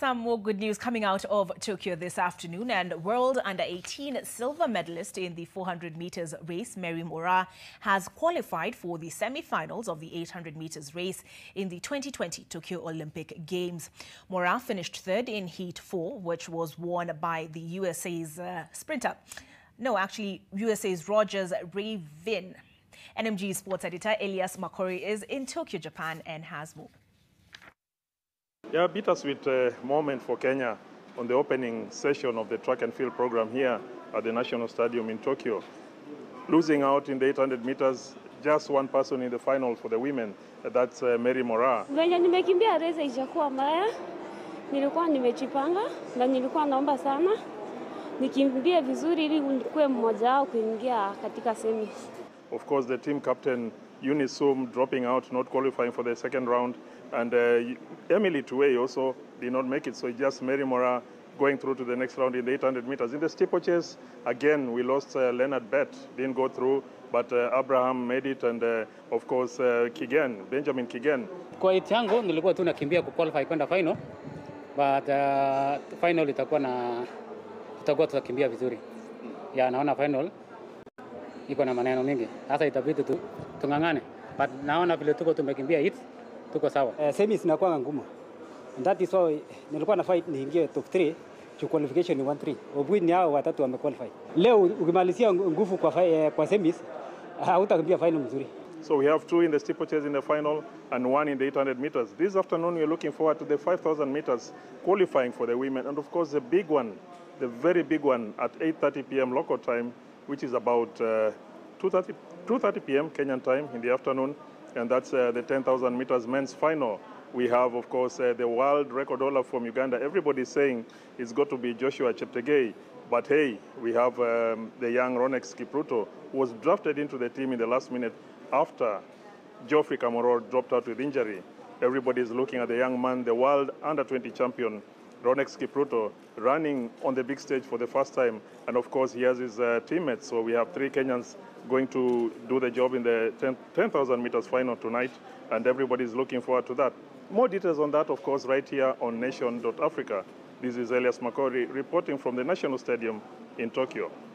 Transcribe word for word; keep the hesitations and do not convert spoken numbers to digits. Some more good news coming out of Tokyo this afternoon, and World Under eighteen silver medalist in the four hundred meters race, Mary Moraa, has qualified for the semi-finals of the eight hundred meters race in the twenty twenty Tokyo Olympic Games. Moraa finished third in Heat four, which was won by the U S A's uh, sprinter. No, actually, U S A's Rogers, Ray Vinn. N M G sports editor Elias Makori is in Tokyo, Japan, and has more. Yeah, a bittersweet uh, moment for Kenya on the opening session of the track and field program here at the National Stadium in Tokyo. Losing out in the eight hundred meters, just one person in the final for the women, uh, that's uh, Mary Moraa. Venye nimekimbia race ijakuwa mbaya, nilikuwa nimechipanga, na nilikuwa naomba sana nikimbie vizuri ili nikuwe mmoja wao kuingia katika semi. Of course, the team captain Unisom dropping out, not qualifying for the second round. And uh, Emily Tway also did not make it, so just Mary Moraa going through to the next round in the eight hundred meters. In the steeplechase, again, we lost uh, Leonard Bett, didn't go through, but uh, Abraham made it, and uh, of course, uh, Kigen, Benjamin Kigen. Kwa itiango, nilikuwa tu nakimbia kuqualify kwenda final, but uh, final itakuwa na, tutakuwa tutakimbia vizuri. Ya, naona final, iko na maneno mingi. Hasa itabidi tu, tungangane, but naona vile tuko tumekimbia hit, tuko sawa. Uh, semis zinakuwa ngumu. And that is why nilikuwa na fight niingie top three, to qualification ni one three. Obwi ni hao watatu wame qualify. Leo ukimalizia nguvu kwa uh, kwa semis, hautakimbia uh, final mzuri. So we have two in the steeplechase in the final and one in the eight hundred meters. This afternoon we are looking forward to the five thousand meters qualifying for the women, and of course the big one, the very big one at eight thirty p m local time, which is about uh, two thirty p m Kenyan time in the afternoon. And that's uh, the ten thousand meters men's final. We have, of course, uh, the world record holder from Uganda. Everybody's saying it's got to be Joshua Cheptegei. But hey, we have um, the young Ronex Kipruto, who was drafted into the team in the last minute after Geoffrey Kamworor dropped out with injury. Everybody's looking at the young man, the world under twenty champion, Ronex Kipruto, running on the big stage for the first time. And of course, he has his uh, teammates. So we have three Kenyans going to do the job in the ten thousand meters final tonight. And everybody's looking forward to that. More details on that, of course, right here on Nation dot Africa. This is Elias Makori reporting from the National Stadium in Tokyo.